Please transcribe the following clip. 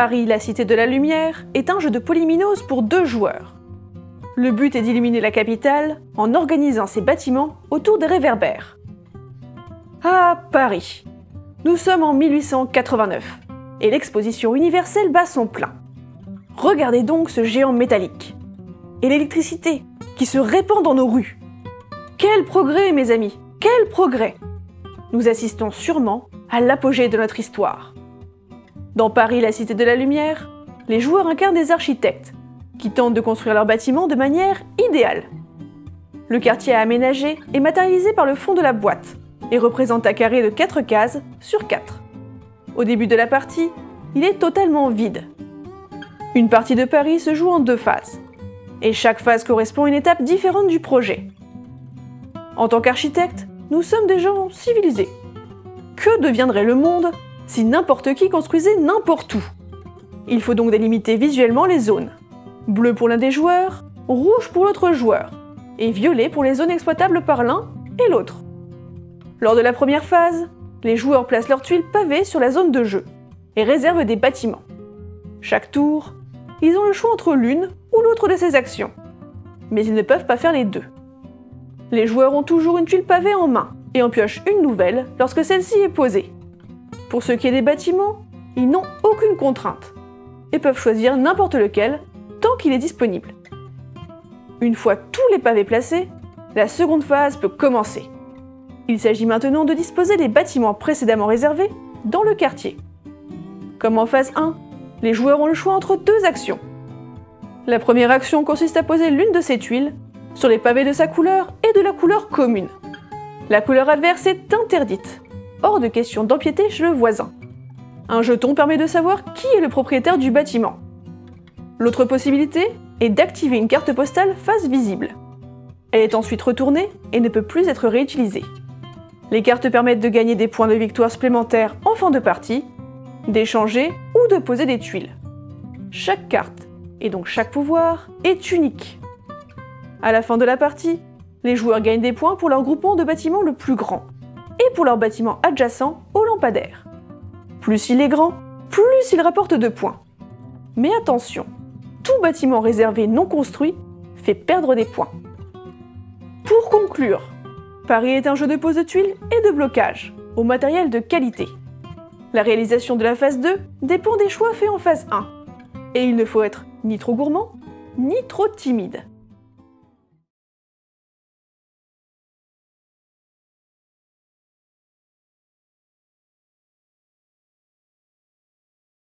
Paris, la cité de la lumière est un jeu de polyminoes pour 2 joueurs. Le but est d'illuminer la capitale en organisant ses bâtiments autour des réverbères. À Paris, nous sommes en 1889 et l'exposition universelle bat son plein. Regardez donc ce géant métallique et l'électricité qui se répand dans nos rues. Quel progrès, mes amis, quel progrès! Nous assistons sûrement à l'apogée de notre histoire. Dans Paris, la cité de la lumière, les joueurs incarnent des architectes qui tentent de construire leurs bâtiments de manière idéale. Le quartier à aménager est matérialisé par le fond de la boîte et représente un carré de 4 cases sur 4. Au début de la partie, il est totalement vide. Une partie de Paris se joue en 2 phases, et chaque phase correspond à une étape différente du projet. En tant qu'architecte, nous sommes des gens civilisés. Que deviendrait le monde si n'importe qui construisait n'importe où? Il faut donc délimiter visuellement les zones. Bleu pour l'un des joueurs, rouge pour l'autre joueur, et violet pour les zones exploitables par l'un et l'autre. Lors de la première phase, les joueurs placent leurs tuiles pavées sur la zone de jeu et réservent des bâtiments. Chaque tour, ils ont le choix entre l'une ou l'autre de ces actions, mais ils ne peuvent pas faire les deux. Les joueurs ont toujours une tuile pavée en main et en piochent une nouvelle lorsque celle-ci est posée. Pour ce qui est des bâtiments, ils n'ont aucune contrainte et peuvent choisir n'importe lequel tant qu'il est disponible. Une fois tous les pavés placés, la seconde phase peut commencer. Il s'agit maintenant de disposer des bâtiments précédemment réservés dans le quartier. Comme en phase 1, les joueurs ont le choix entre 2 actions. La première action consiste à poser l'une de ses tuiles sur les pavés de sa couleur et de la couleur commune. La couleur adverse est interdite, hors de question d'empiéter chez le voisin. Un jeton permet de savoir qui est le propriétaire du bâtiment. L'autre possibilité est d'activer une carte postale face visible. Elle est ensuite retournée et ne peut plus être réutilisée. Les cartes permettent de gagner des points de victoire supplémentaires en fin de partie, d'échanger ou de poser des tuiles. Chaque carte, et donc chaque pouvoir, est unique. À la fin de la partie, les joueurs gagnent des points pour leur groupement de bâtiments le plus grand et pour leur bâtiment adjacent au lampadaire. Plus il est grand, plus il rapporte de points. Mais attention, tout bâtiment réservé non construit fait perdre des points. Pour conclure, Paris est un jeu de pose de tuiles et de blocage, au matériel de qualité. La réalisation de la phase 2 dépend des choix faits en phase 1, et il ne faut être ni trop gourmand, ni trop timide.